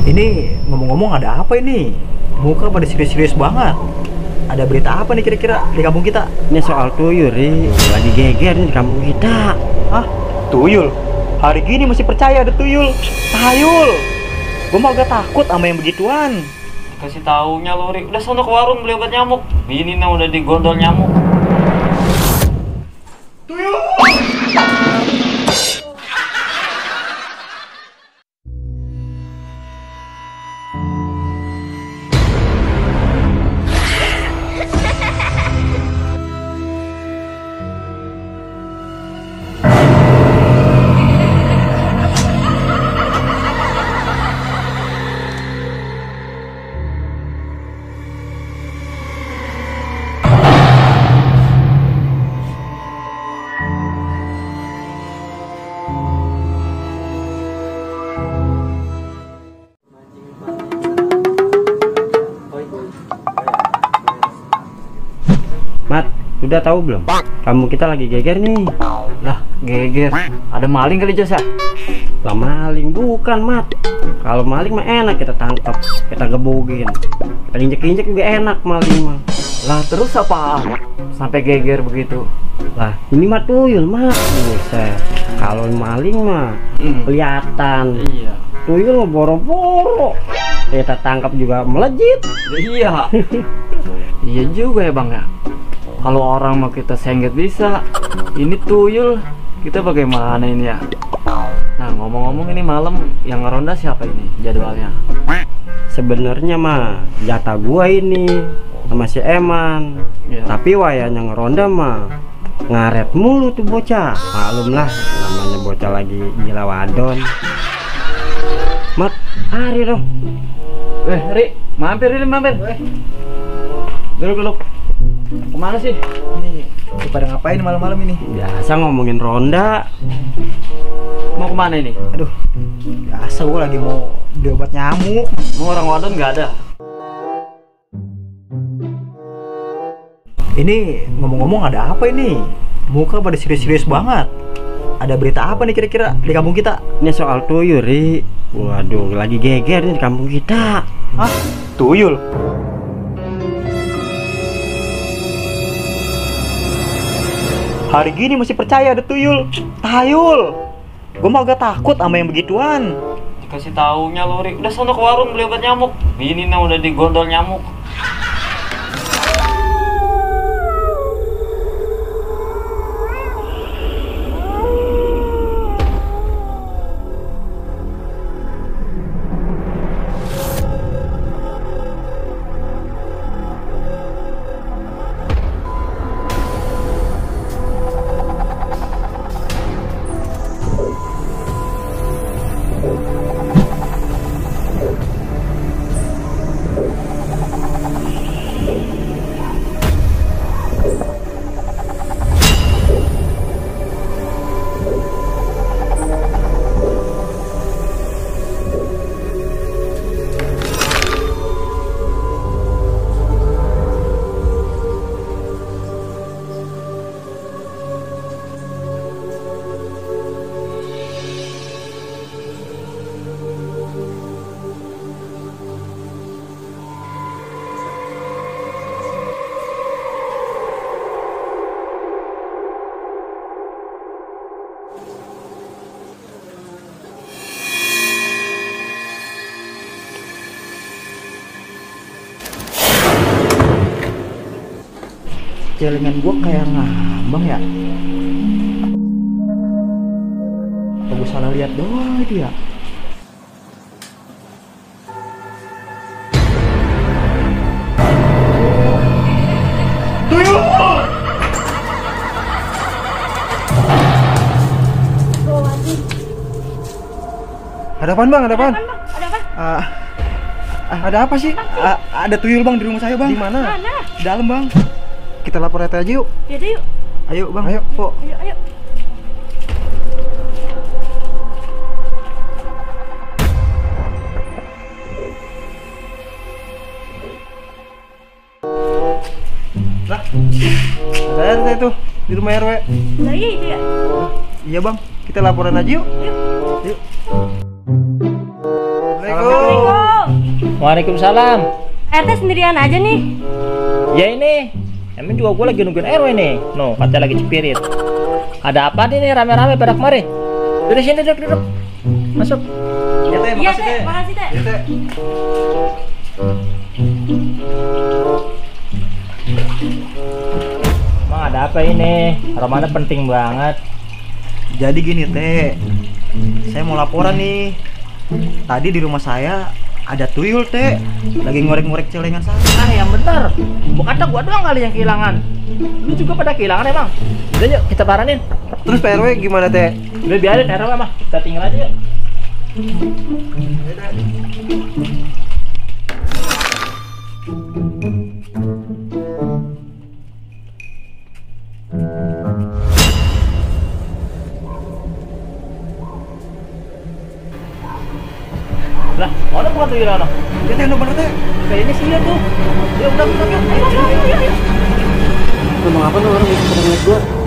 Ini ngomong-ngomong ada apa ini? Muka pada serius-serius banget. Ada berita apa nih kira-kira di kampung kita? Ini soal tuyul nih, lagi geger nih di kampung kita. Hah? Tuyul? Hari gini masih percaya ada tuyul? Tayul! Gue mah agak takut sama yang begituan. Kasih taunya Lori, udah sono ke warung beli obat nyamuk. Ini nah udah digondol nyamuk. Tuyul! Mat, udah tahu belum? Kamu kita lagi geger nih. Lah, geger. Ada maling kali Jos ya? Lah maling bukan, Mat. Kalau maling mah enak kita tangkap, kita gebugin. Kita injek-injek juga enak maling mah. Lah terus apa? Sampai geger begitu. Lah, ini mah tuyul, Mat. Buset. Kalau maling mah kelihatan. Iya. Tuyul boro-boro. Kita tangkap juga melejit. Iya. Iya juga ya, Bang ya. Kalau orang mau kita sengget bisa, ini tuyul, kita bagaimana ini ya? Nah ngomong-ngomong ini malam yang ngeronda siapa ini jadwalnya? Sebenarnya mah jatah gua ini sama si Eman, ya. Tapi wayanya ngeronda mah ngaret mulu tuh bocah. Maklum lah, namanya bocah lagi gila wadon. Mat, Ari dong. Ri, mampir. Duduk. Kemana sih? Ini pada ngapain malam-malam ini? Biasa ngomongin ronda. Mau kemana ini? Aduh, biasa gue lagi mau diobat nyamuk. Mau orang wadon nggak ada. Ini ngomong-ngomong ada apa ini? Muka pada serius-serius banget. Ada berita apa nih kira-kira di kampung kita? Ini soal tuyul, Ri. Waduh, lagi geger nih di kampung kita. Hah? Tuyul? Hari gini masih percaya ada tuyul, tayul. Gue mah agak takut sama yang begituan. Dikasih taunya Lori, udah sono ke warung beli obat nyamuk. Ini nah udah digondol nyamuk. Celengan gua kayak ngambang ya. Apa gua salah lihat doang dia? Ada apaan bang? Ada apaan? Ada apa sih? Ada tuyul bang di rumah saya bang. Di mana? Di dalam bang. Kita lapor RT aja yuk. Jadi yuk. Ayo bang. Ayo po. Ayo. Lah, ada RT itu di rumah RW. Nah, iya itu ya. Iya bang, kita laporan aja yuk. Yuk. Assalamualaikum. Waalaikumsalam. RT sendirian aja nih. Ya ini, emang juga gue lagi nungguin RW nih. No, katanya lagi cepirit. Ada apa nih rame-rame pada kemarin? Dari sini duduk. Masuk. Iya teh, makasih teh. Makasih teh. Emang ada apa ini? Romana penting banget. Jadi gini teh, saya mau laporan nih. Tadi di rumah saya ada tuyul teh, lagi ngorek-ngorek celengan saya. Ah yang bener, bukan gua doang kali yang kehilangan. Lu juga pada kehilangan emang. Udah yuk kita paranin. Terus Pak RW gimana teh? Udah biarin RW mah, kita tinggal aja yuk. Lah, mana bukan tuyul orang? Ya teh, bener teh. Kayaknya sih ya tuh. Ya udah, ayo. Ngomong apa tuh orang bisa ngeliat gua?